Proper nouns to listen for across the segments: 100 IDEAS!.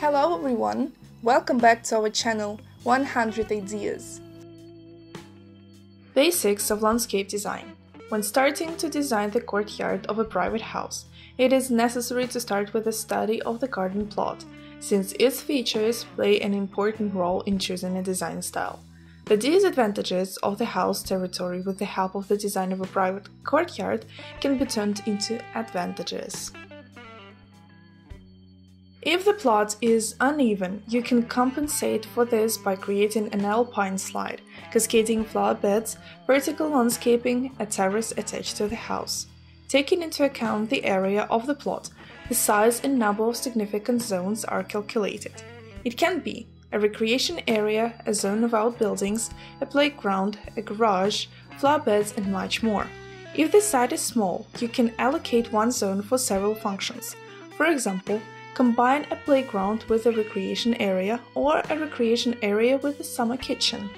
Hello everyone, welcome back to our channel 100 Ideas. Basics of landscape design. When starting to design the courtyard of a private house, it is necessary to start with a study of the garden plot, since its features play an important role in choosing a design style. The disadvantages of the house territory with the help of the design of a private courtyard can be turned into advantages. If the plot is uneven, you can compensate for this by creating an alpine slide, cascading flower beds, vertical landscaping, a terrace attached to the house. Taking into account the area of the plot, the size and number of significant zones are calculated. It can be a recreation area, a zone of outbuildings, a playground, a garage, flower beds, and much more. If the site is small, you can allocate one zone for several functions. For example, combine a playground with a recreation area or a recreation area with a summer kitchen.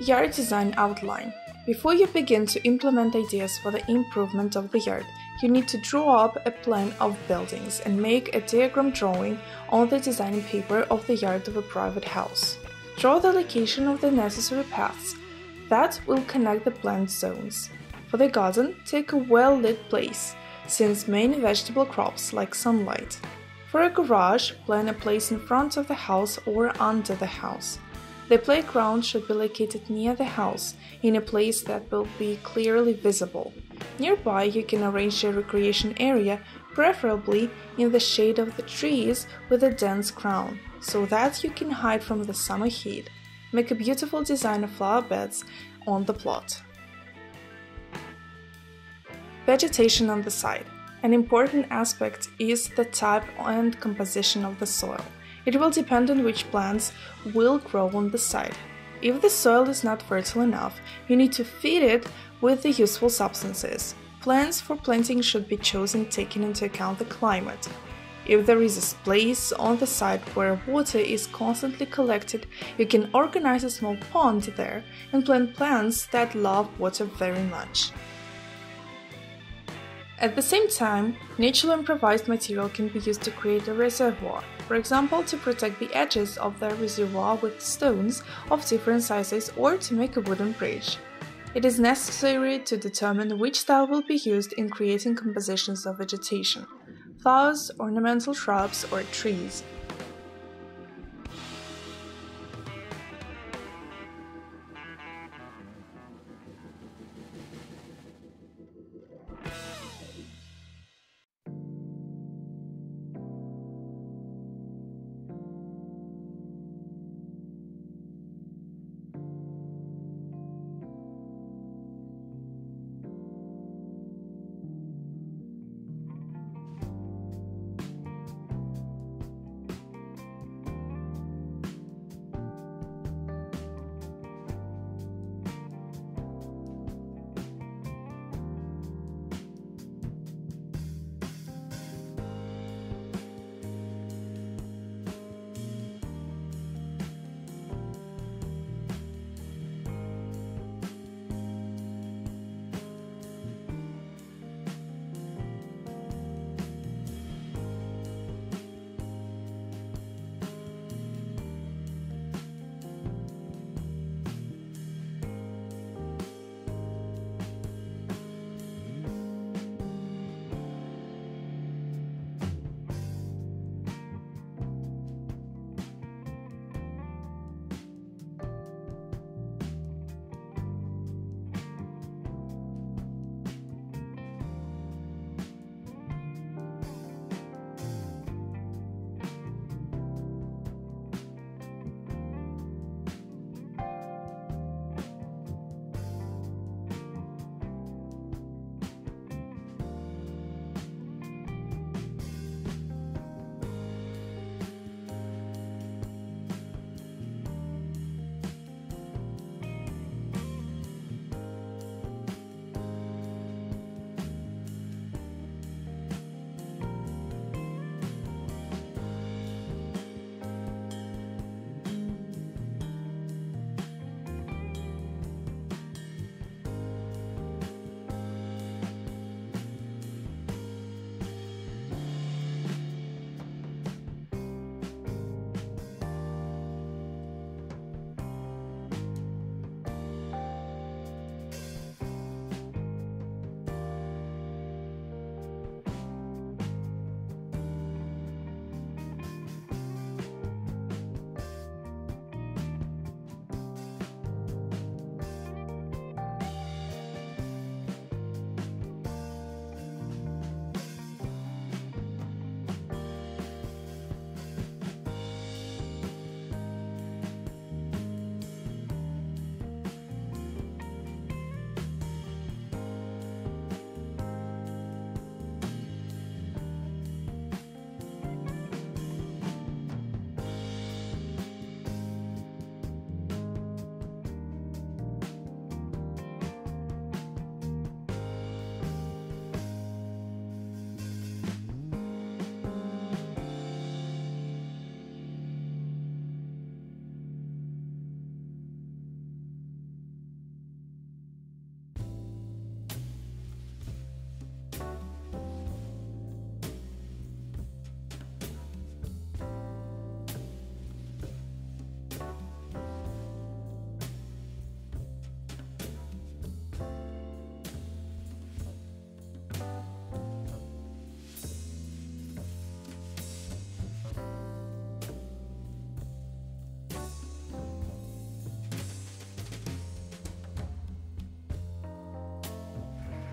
Yard design outline. Before you begin to implement ideas for the improvement of the yard, you need to draw up a plan of buildings and make a diagram drawing on the design paper of the yard of a private house. Draw the location of the necessary paths that will connect the plant zones. For the garden, take a well-lit place, since many vegetable crops like sunlight. For a garage, plan a place in front of the house or under the house. The playground should be located near the house, in a place that will be clearly visible. Nearby, you can arrange a recreation area, preferably in the shade of the trees with a dense crown, so that you can hide from the summer heat. Make a beautiful design of flower beds on the plot. Vegetation on the site. An important aspect is the type and composition of the soil. It will depend on which plants will grow on the site. If the soil is not fertile enough, you need to feed it with the useful substances. Plants for planting should be chosen taking into account the climate. If there is a place on the site where water is constantly collected, you can organize a small pond there and plant plants that love water very much. At the same time, naturally improvised material can be used to create a reservoir, for example, to protect the edges of the reservoir with stones of different sizes or to make a wooden bridge. It is necessary to determine which style will be used in creating compositions of vegetation – flowers, ornamental shrubs, or trees.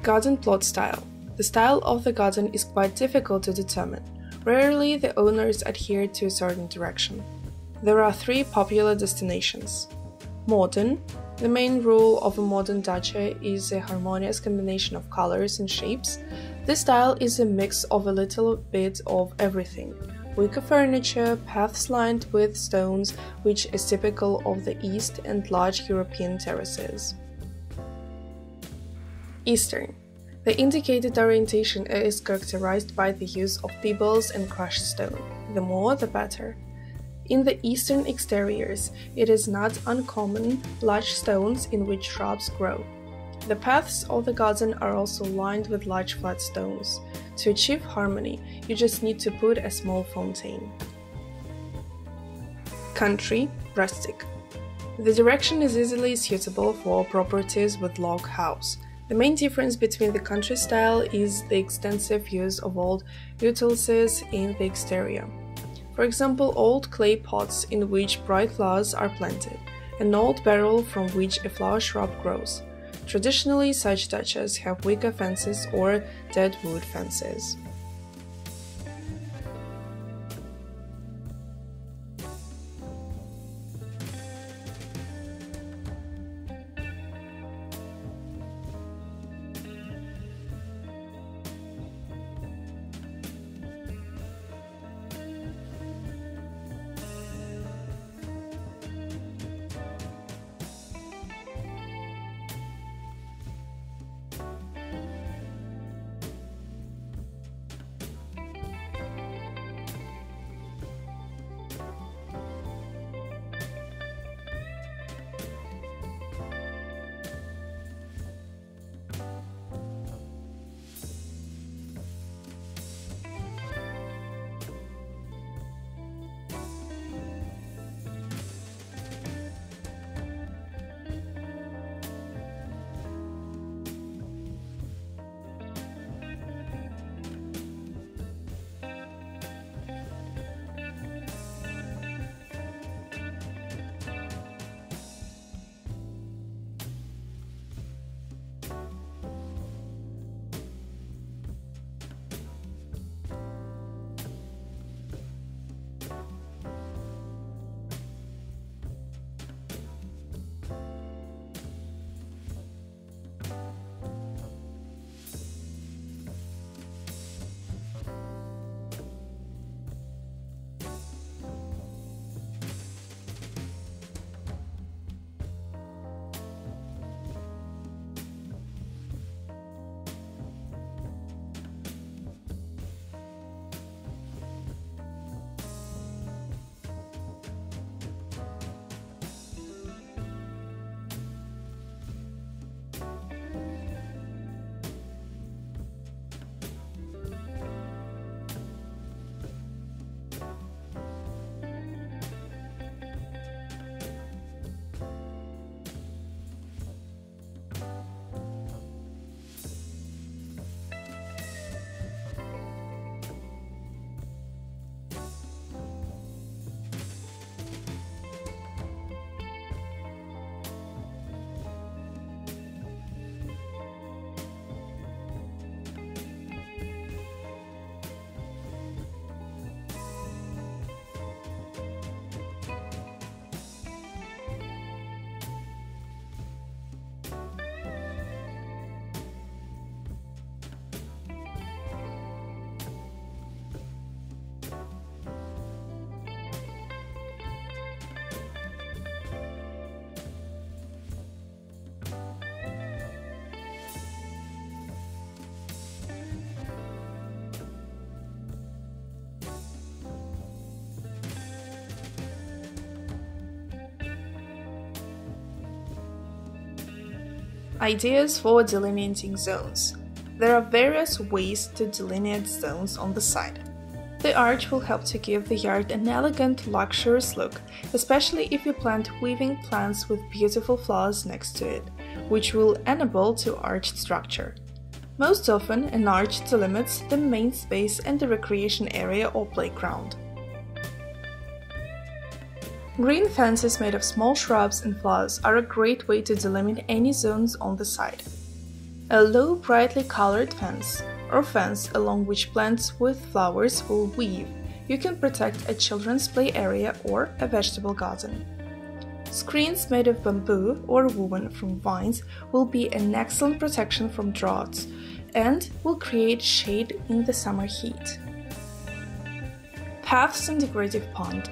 Garden plot style. The style of the garden is quite difficult to determine. Rarely the owners adhere to a certain direction. There are three popular destinations. Modern. The main rule of a modern dacha is a harmonious combination of colors and shapes. This style is a mix of a little bit of everything. Wicker furniture, paths lined with stones, which is typical of the East, and large European terraces. Eastern. The indicated orientation is characterized by the use of pebbles and crushed stone. The more, the better. In the eastern exteriors, it is not uncommon large stones in which shrubs grow. The paths of the garden are also lined with large flat stones. To achieve harmony, you just need to put a small fountain. Country, rustic. The direction is easily suitable for properties with log house. The main difference between the country style is the extensive use of old utensils in the exterior. For example, old clay pots in which bright flowers are planted, an old barrel from which a flower shrub grows. Traditionally, such dachas have wicker fences or dead wood fences. Ideas for delineating zones. There are various ways to delineate zones on the side. The arch will help to give the yard an elegant, luxurious look, especially if you plant weaving plants with beautiful flowers next to it, which will enable to arched structure. Most often, an arch delimits the main space and the recreation area or playground. Green fences made of small shrubs and flowers are a great way to delimit any zones on the side. A low, brightly colored fence, or fence along which plants with flowers will weave. You can protect a children's play area or a vegetable garden. Screens made of bamboo or woven from vines will be an excellent protection from droughts and will create shade in the summer heat. Paths and decorative pond.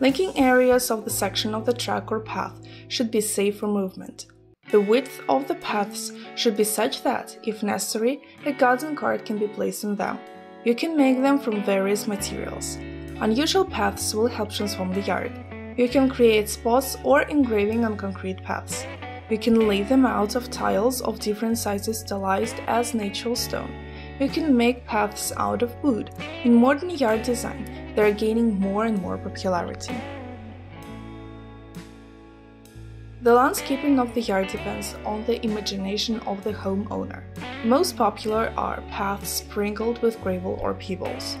Linking areas of the section of the track or path should be safe for movement. The width of the paths should be such that, if necessary, a garden cart can be placed on them. You can make them from various materials. Unusual paths will help transform the yard. You can create spots or engraving on concrete paths. You can lay them out of tiles of different sizes stylized as natural stone. You can make paths out of wood. In modern yard design, they are gaining more and more popularity. The landscaping of the yard depends on the imagination of the homeowner. Most popular are paths sprinkled with gravel or pebbles.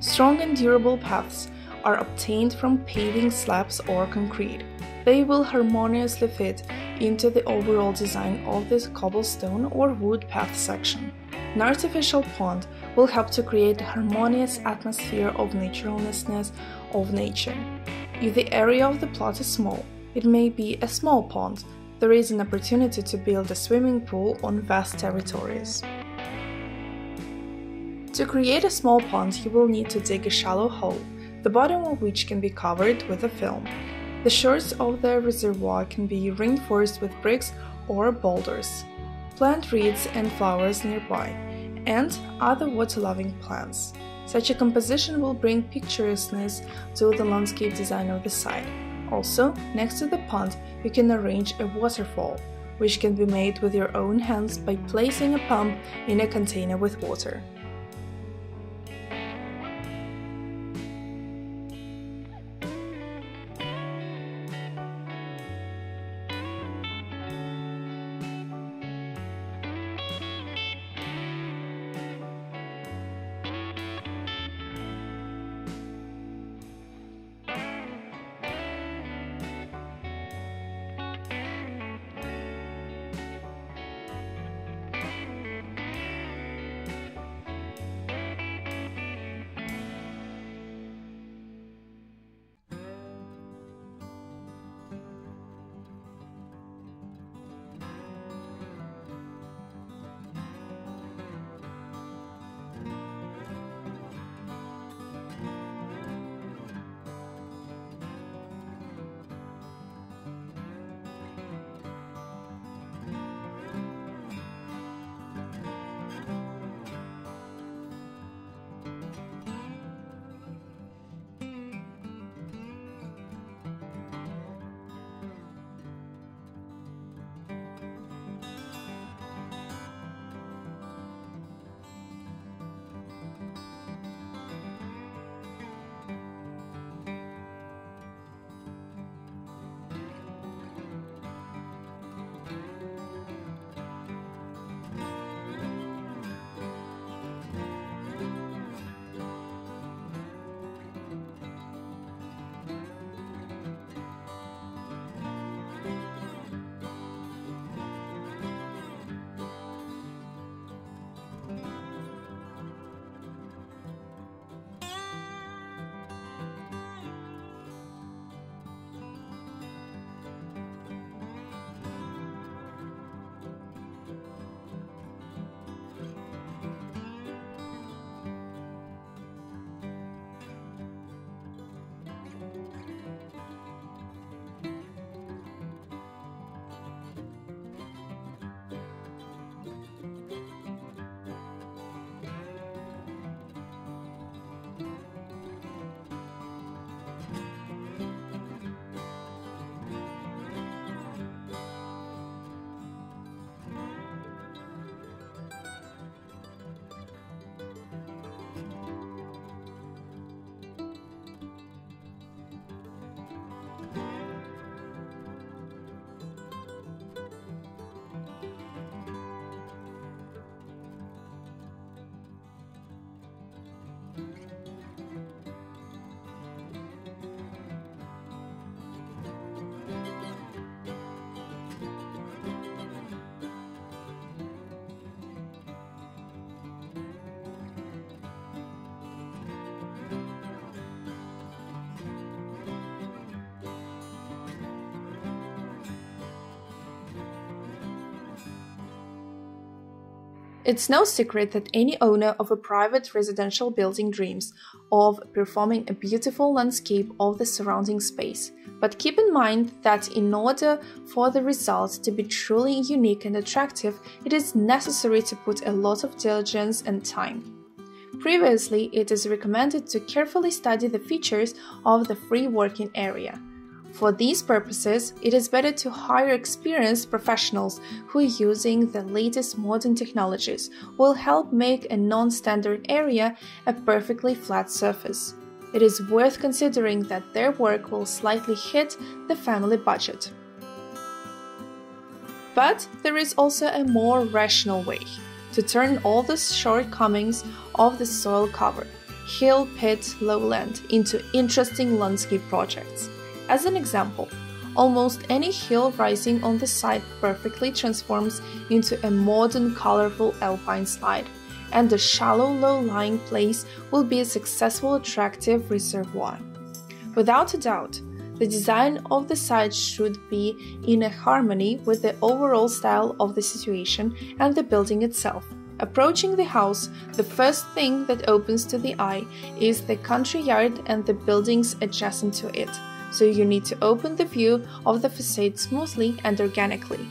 Strong and durable paths are obtained from paving slabs or concrete. They will harmoniously fit into the overall design of this cobblestone or wood path section. An artificial pond will help to create a harmonious atmosphere of naturalness of nature. If the area of the plot is small, it may be a small pond. There is an opportunity to build a swimming pool on vast territories. To create a small pond, you will need to dig a shallow hole, the bottom of which can be covered with a film. The shores of the reservoir can be reinforced with bricks or boulders. Plant reeds and flowers nearby, and other water-loving plants. Such a composition will bring picturesqueness to the landscape design of the site. Also, next to the pond, you can arrange a waterfall, which can be made with your own hands by placing a pump in a container with water. It's no secret that any owner of a private residential building dreams of performing a beautiful landscape of the surrounding space. But keep in mind that in order for the results to be truly unique and attractive, it is necessary to put a lot of diligence and time. Previously, it is recommended to carefully study the features of the free working area. For these purposes, it is better to hire experienced professionals who, using the latest modern technologies, will help make a non-standard area a perfectly flat surface. It is worth considering that their work will slightly hit the family budget. But there is also a more rational way to turn all the shortcomings of the soil cover, hill, pit, lowland, into interesting landscape projects. As an example, almost any hill rising on the site perfectly transforms into a modern, colorful alpine slide, and the shallow, low-lying place will be a successful, attractive reservoir. Without a doubt, the design of the site should be in harmony with the overall style of the situation and the building itself. Approaching the house, the first thing that opens to the eye is the country yard and the buildings adjacent to it. So you need to open the view of the facade smoothly and organically.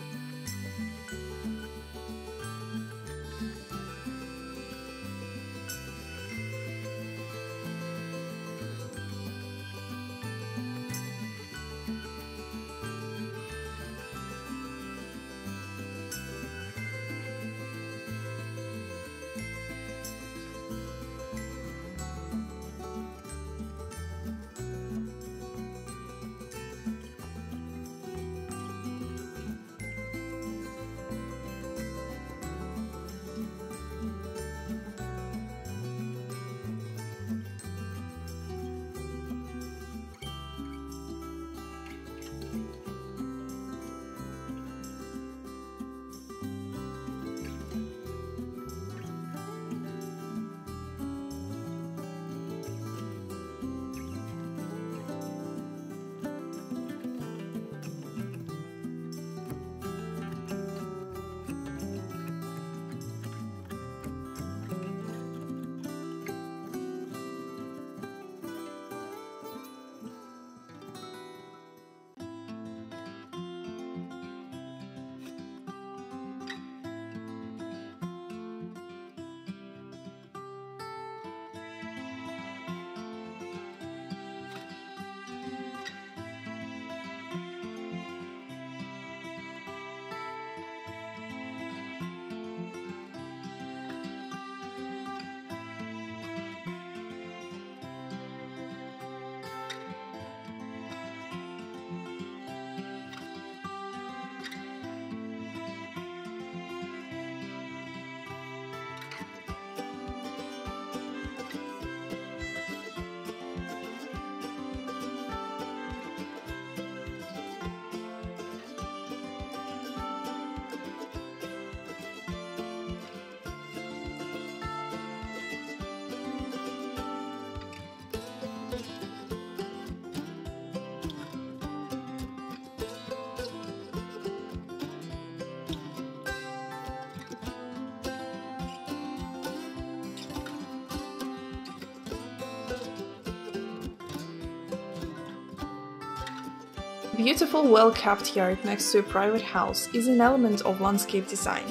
A beautiful, well-kept yard next to a private house is an element of landscape design.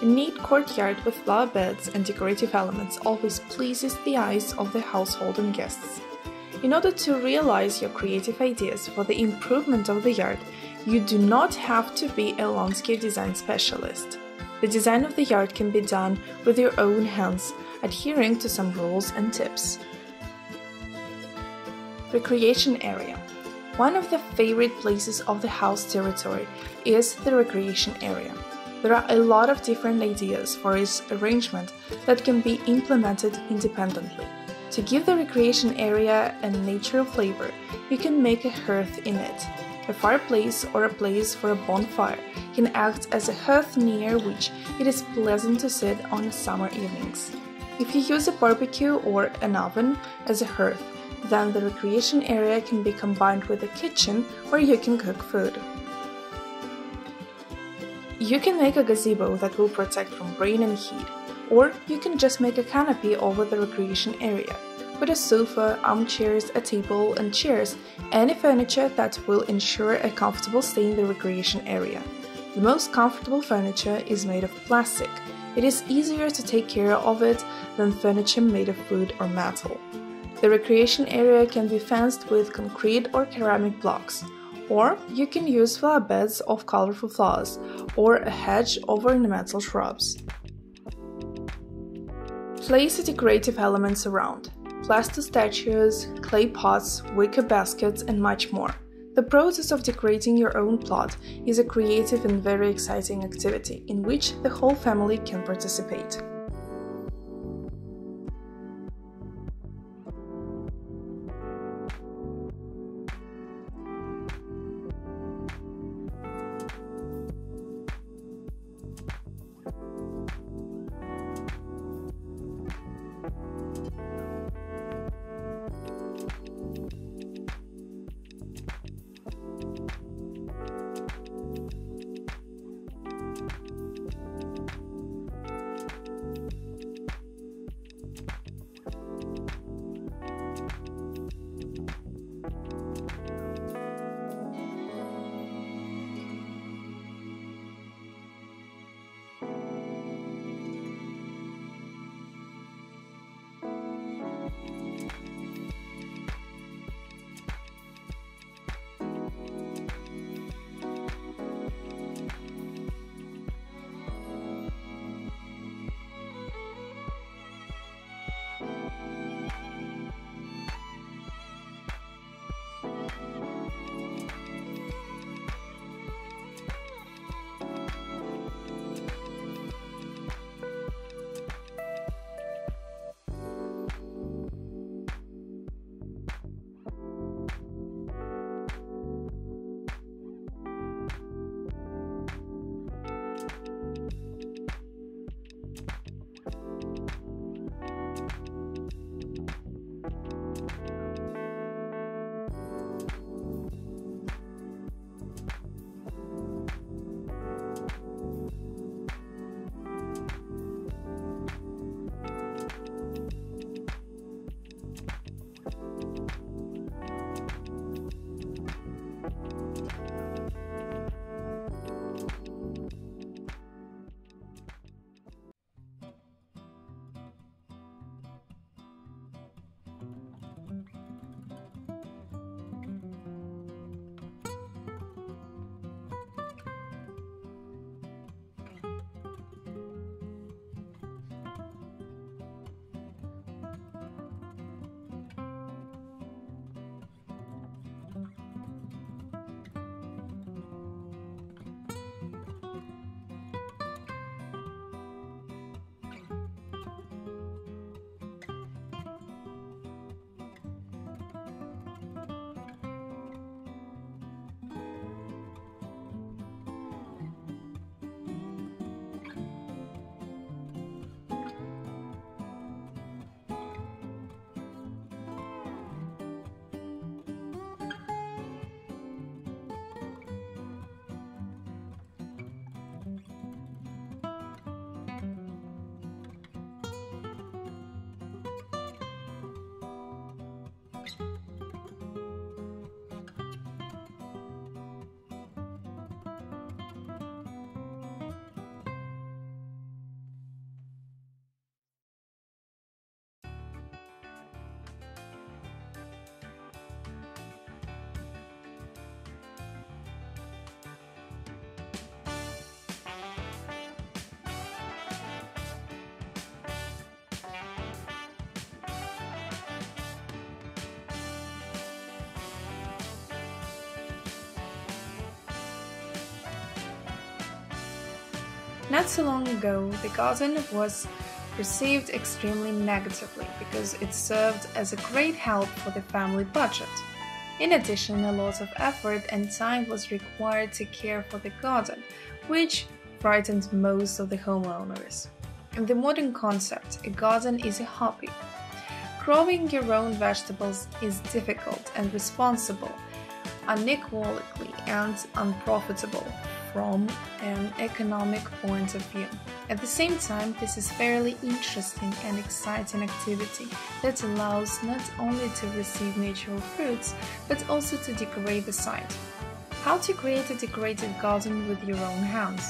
A neat courtyard with flower beds and decorative elements always pleases the eyes of the household and guests. In order to realize your creative ideas for the improvement of the yard, you do not have to be a landscape design specialist. The design of the yard can be done with your own hands, adhering to some rules and tips. Recreation area. One of the favorite places of the house territory is the recreation area. There are a lot of different ideas for its arrangement that can be implemented independently. To give the recreation area a natural flavor, you can make a hearth in it. A fireplace or a place for a bonfire can act as a hearth near which it is pleasant to sit on summer evenings. If you use a barbecue or an oven as a hearth, then the recreation area can be combined with a kitchen where you can cook food. You can make a gazebo that will protect from rain and heat, or you can just make a canopy over the recreation area, with a sofa, armchairs, a table and chairs, any furniture that will ensure a comfortable stay in the recreation area. The most comfortable furniture is made of plastic. It is easier to take care of it than furniture made of wood or metal. The recreation area can be fenced with concrete or ceramic blocks, or you can use flower beds of colorful flowers, or a hedge of ornamental shrubs. Place the decorative elements around: plaster statues, clay pots, wicker baskets and much more. The process of decorating your own plot is a creative and very exciting activity in which the whole family can participate. Not so long ago, the garden was perceived extremely negatively because it served as a great help for the family budget. In addition, a lot of effort and time was required to care for the garden, which frightened most of the homeowners. In the modern concept, a garden is a hobby. Growing your own vegetables is difficult and responsible, uneconomically and unprofitable, from an economic point of view. At the same time, this is fairly interesting and exciting activity that allows not only to receive natural fruits, but also to decorate the site. How to create a decorated garden with your own hands?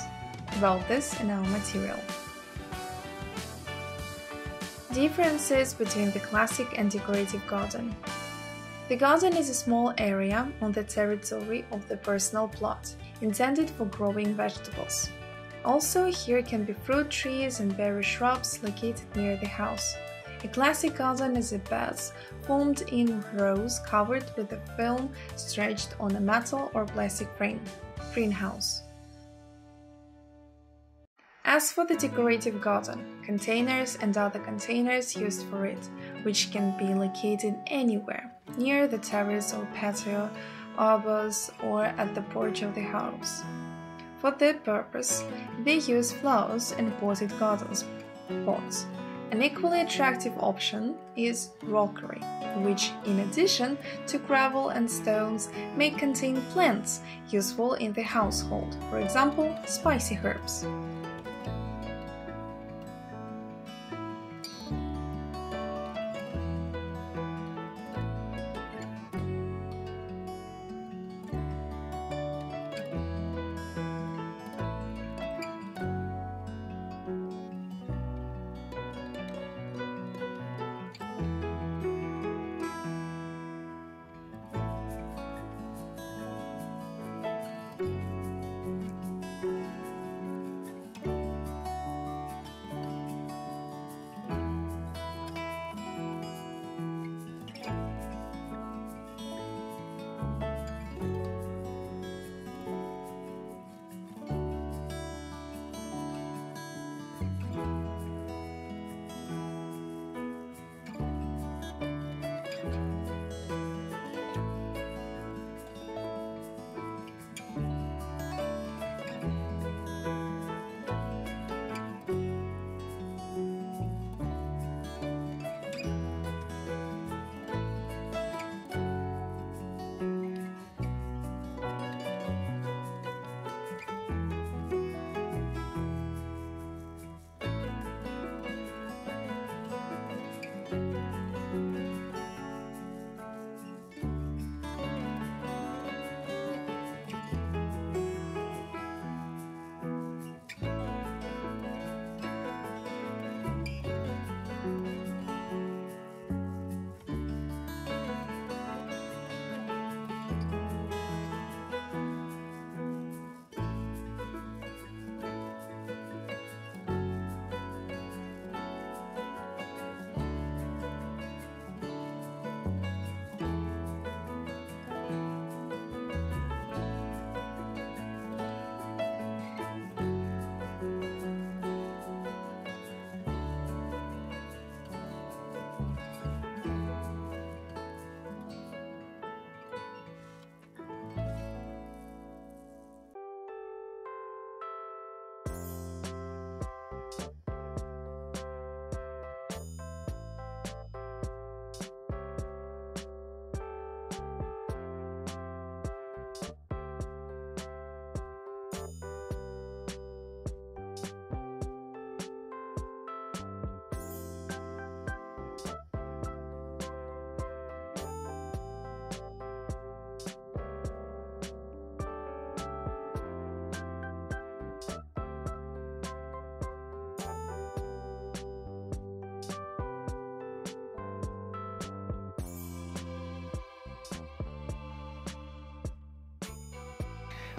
About this in our material. Differences between the classic and decorative garden. The garden is a small area on the territory of the personal plot, intended for growing vegetables. Also, here can be fruit trees and berry shrubs located near the house. A classic garden is a bed formed in rows covered with a film stretched on a metal or plastic frame. Greenhouse. As for the decorative garden, containers and other containers used for it, which can be located anywhere, near the terrace or patio, arbors, or at the porch of the house. For that purpose, they use flowers and potted gardens pots. An equally attractive option is rockery, which, in addition to gravel and stones, may contain plants useful in the household, for example, spicy herbs.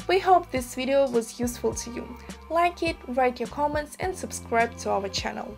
We hope this video was useful to you. Like it, write your comments and subscribe to our channel.